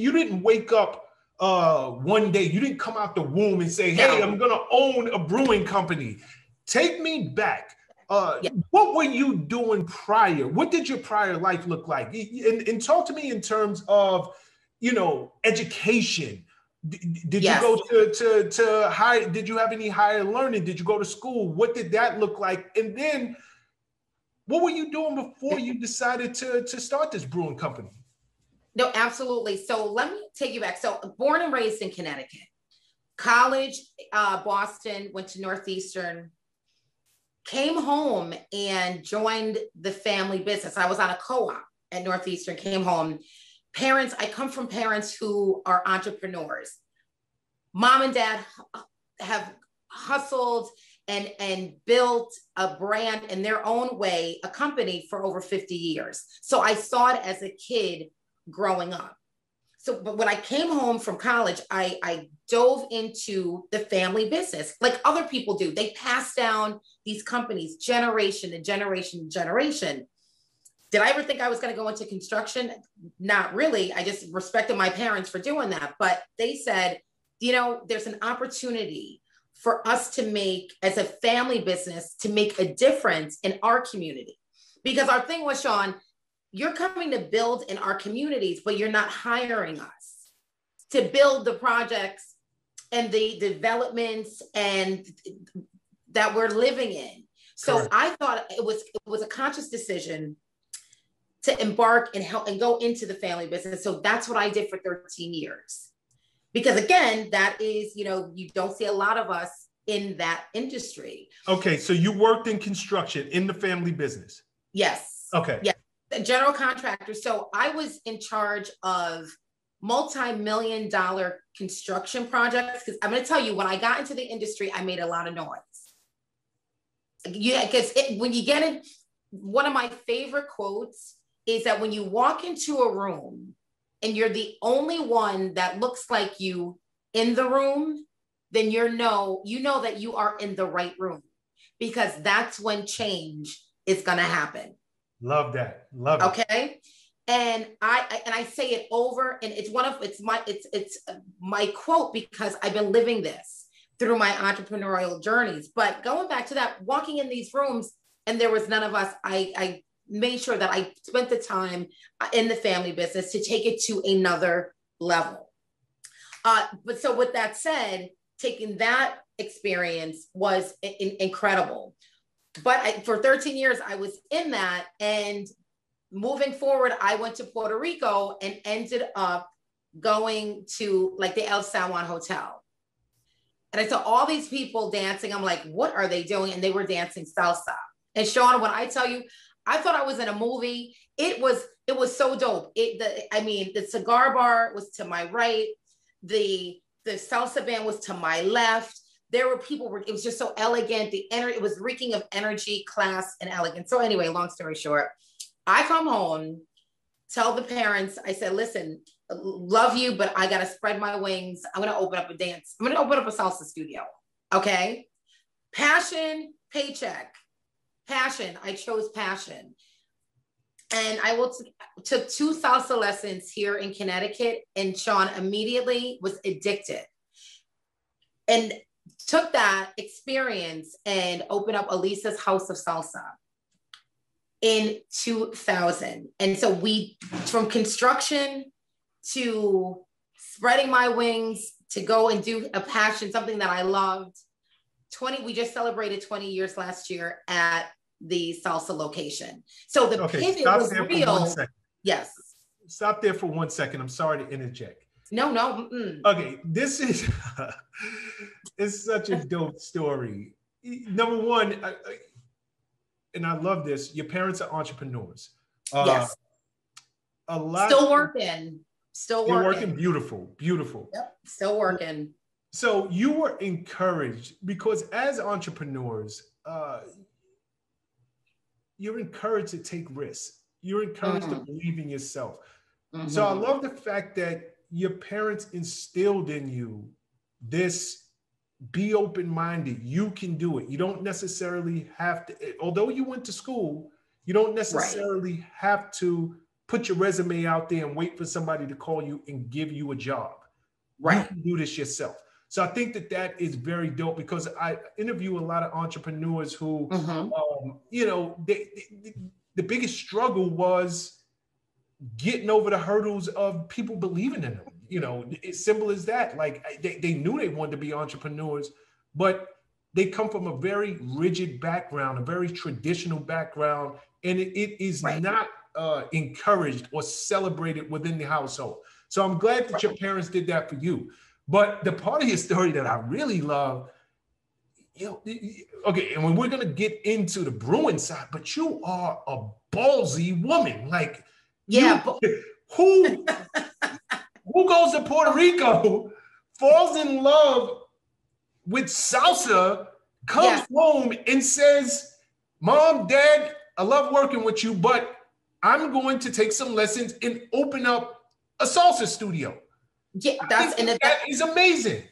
you didn't wake up one day, you didn't come out the womb and say, hey, I'm gonna own a brewing company. Take me back. What were you doing prior? What did your prior life look like? And talk to me in terms of, you know, education. Did you go to higher, did you have any higher learning? Did you go to school? What did that look like? And then what were you doing before you decided to start this brewing company? No, absolutely. So let me take you back. So born and raised in Connecticut, college, Boston, went to Northeastern, came home and joined the family business. I was on a co-op at Northeastern, came home. Parents, I come from parents who are entrepreneurs. Mom and dad have hustled and built a brand in their own way, a company for over 50 years. So I saw it as a kid growing up. So, but when I came home from college, I dove into the family business like other people do. They pass down these companies generation and generation and generation. Did I ever think I was going to go into construction? Not really. I just respected my parents for doing that. But they said, you know, there's an opportunity for us to make, as a family business, to make a difference in our community. Because our thing was, Shawn, you're coming to build in our communities, but you're not hiring us to build the projects and the developments and that we're living in. So correct. I thought it was a conscious decision to embark and help and go into the family business. So that's what I did for 13 years. Because again, that is, you know, you don't see a lot of us in that industry. Okay, so you worked in construction in the family business. Yes. Okay. Yes. A general contractor. So I was in charge of multi-million-dollar construction projects, because I'm going to tell you, when I got into the industry, I made a lot of noise. Yeah, because when you get in, one of my favorite quotes is that when you walk into a room and you're the only one that looks like you in the room, then you know that you are in the right room, because that's when change is going to happen. Love that. Love it. Okay. And I say it over, and it's my quote, because I've been living this through my entrepreneurial journeys. But going back to that, walking in these rooms and there was none of us, I made sure that I spent the time in the family business to take it to another level. But so with that said, taking that experience was incredible. But for 13 years, I was in that. And moving forward, I went to Puerto Rico and ended up going to like the El San Juan Hotel. And I saw all these people dancing. I'm like, what are they doing? And they were dancing salsa. And Shawn, when I tell you, I thought I was in a movie. It was so dope. The cigar bar was to my right. The salsa band was to my left. It was just so elegant. The energy, it was reeking of energy, class, and elegance. So anyway, long story short, I come home, tell the parents, I said, listen, love you, but I got to spread my wings. I'm going to open up a dance. I'm going to open up a salsa studio. Okay. Passion, paycheck, passion. I chose passion. And I took two salsa lessons here in Connecticut, and Shawn, immediately was addicted. And took that experience and opened up Alisa's House of Salsa in 2000. And so from construction to spreading my wings to go and do a passion, something that I loved, we just celebrated 20 years last year at the salsa location. So the pivot was real. Yes. Stop there for 1 second. I'm sorry to interject. No. Mm-mm. Okay, this is it's such a dope story. Number one, and I love this, your parents are entrepreneurs. Yes. A lot. Still working. Beautiful. Yep, still working. So you were encouraged, because as entrepreneurs, you're encouraged to take risks. You're encouraged to believe in yourself. So I love the fact that your parents instilled in you this, be open-minded, you can do it. You don't necessarily have to, although you went to school, you don't necessarily have to put your resume out there and wait for somebody to call you and give you a job, right? You do this yourself. So I think that that is very dope, because I interview a lot of entrepreneurs who, you know, they, the biggest struggle was getting over the hurdles of people believing in them. You know, it's simple as that. Like they knew they wanted to be entrepreneurs, but they come from a very rigid background, a very traditional background, and it is not encouraged or celebrated within the household. So I'm glad that your parents did that for you. But the part of your story that I really love, you know, okay, and we're going to get into the brewing side, but you are a ballsy woman. Like, yeah, who goes to Puerto Rico, falls in love with salsa, comes home and says, Mom, Dad, I love working with you, but I'm going to take some lessons and open up a salsa studio. Yeah, that is amazing.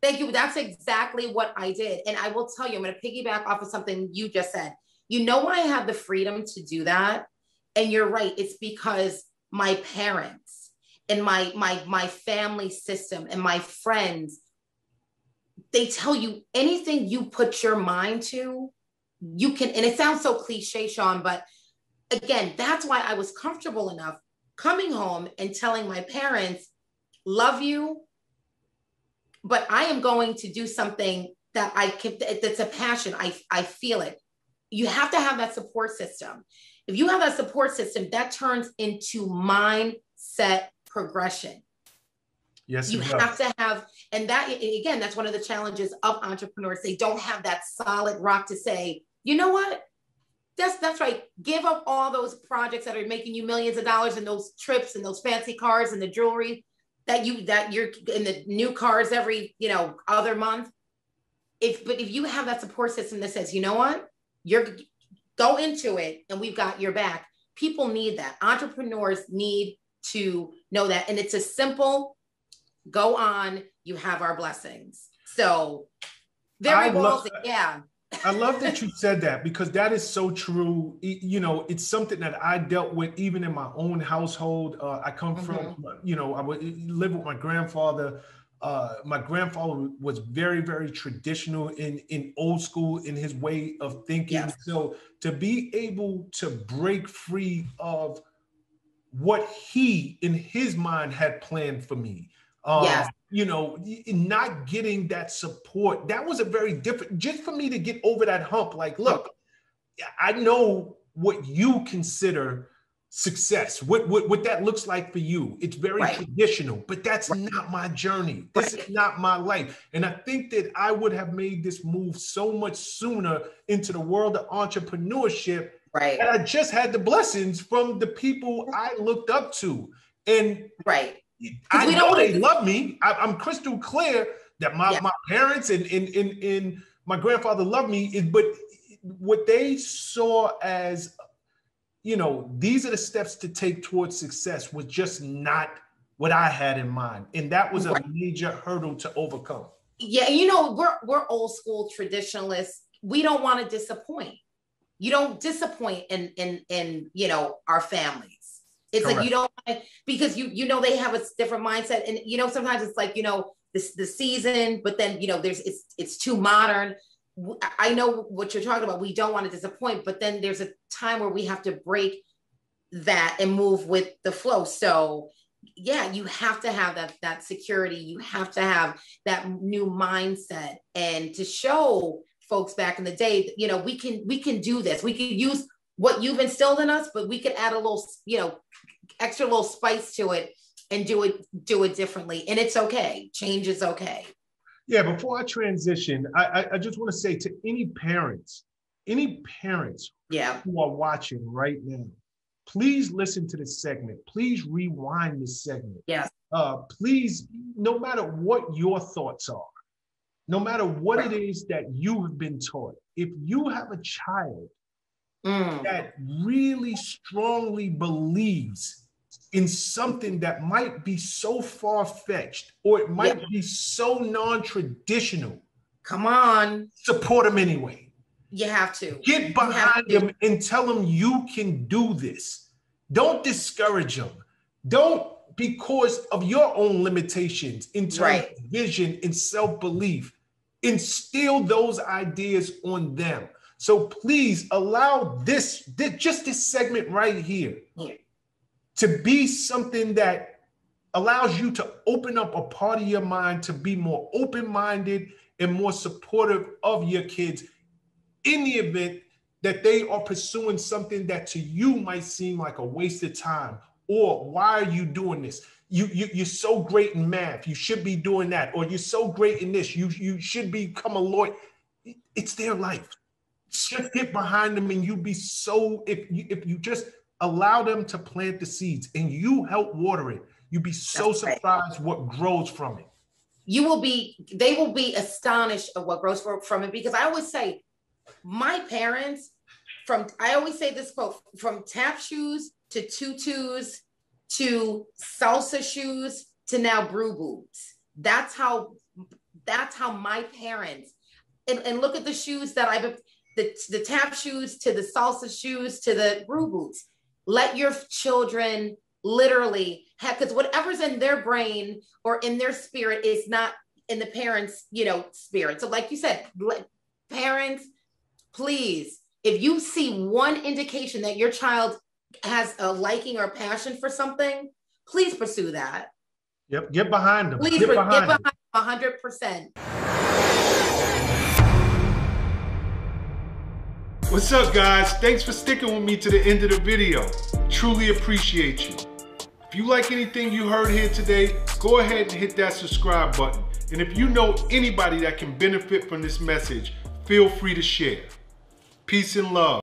Thank you. That's exactly what I did. And I will tell you, I'm going to piggyback off of something you just said. You know why I have the freedom to do that? And you're right. It's because my parents and my family system and my friends, they tell you anything you put your mind to, you can. And it sounds so cliche, Shawn, but again, that's why I was comfortable enough coming home and telling my parents, love you, but I am going to do something that I can, that's a passion. I feel it. You have to have that support system. If you have that support system, that turns into mindset progression. Yes, you have to have, and that again, that's one of the challenges of entrepreneurs. They don't have that solid rock to say, you know what? That's right. Give up all those projects that are making you millions of dollars and those trips and those fancy cars and the jewelry. That you're in the new cars every, you know, other month. But if you have that support system that says, you know what, go into it and we've got your back. People need that. Entrepreneurs need to know that. And it's a simple, go on, you have our blessings. So very well, yeah. I love that you said that, because that is so true. You know, it's something that I dealt with even in my own household. I come from, you know, I would live with my grandfather. My grandfather was very, very traditional in old school in his way of thinking. Yes. So to be able to break free of what he in his mind had planned for me. Yes. You know, not getting that support, that was a very different, just for me to get over that hump. Like, look, I know what you consider success, what that looks like for you. It's very traditional, but that's not my journey. This is not my life. And I think that I would have made this move so much sooner into the world of entrepreneurship. Right. And I just had the blessings from the people I looked up to. And I know they love me. I'm crystal clear that my parents and my grandfather love me, but what they saw as, you know, these are the steps to take towards success was just not what I had in mind. And that was a major hurdle to overcome. Yeah, you know, we're old school traditionalists. We don't want to disappoint. You don't disappoint in you know, our families. It's like, you don't, because you know, they have a different mindset, and, you know, sometimes it's like, you know, this, the season, but then, you know, it's too modern. I know what you're talking about. We don't want to disappoint, but then there's a time where we have to break that and move with the flow. So yeah, you have to have that security. You have to have that new mindset, and to show folks back in the day, you know, we can do this. We can use what you've instilled in us, but we could add a little, you know, extra little spice to it and do it differently. And it's okay. Change is okay. Yeah. Before I transition, I just want to say to any parents who are watching right now, please listen to this segment. Please rewind this segment. Yes. Please, no matter what your thoughts are, no matter what it is that you have been taught, if you have a child that really strongly believes in something that might be so far-fetched, or it might be so non-traditional, come on, support them anyway. You have to. Get behind them and tell them you can do this. Don't discourage them. Don't, because of your own limitations in terms of vision and self-belief, instill those ideas on them. So please allow this just this segment right here to be something that allows you to open up a part of your mind to be more open-minded and more supportive of your kids in the event that they are pursuing something that to you might seem like a waste of time, or why are you doing this? You're so great in math, you should be doing that, or you're so great in this, you should become a lawyer. It's their life. Just get behind them and you'll be so, if you just allow them to plant the seeds and you help water it, you'd be so surprised what grows from it. They will be astonished of what grows from it, because I always say, my parents, I always say this quote, from tap shoes to tutus to salsa shoes to now brew boots. That's how my parents, and look at the shoes that the tap shoes to the salsa shoes to the brew boots. Let your children literally have, because whatever's in their brain or in their spirit is not in the parents' spirit. So like you said, parents, please, if you see one indication that your child has a liking or a passion for something, please pursue that. Yep, get behind them. Please get behind them 100%. What's up, guys? Thanks for sticking with me to the end of the video. Truly appreciate you. If you like anything you heard here today, go ahead and hit that subscribe button. And if you know anybody that can benefit from this message, feel free to share. Peace and love.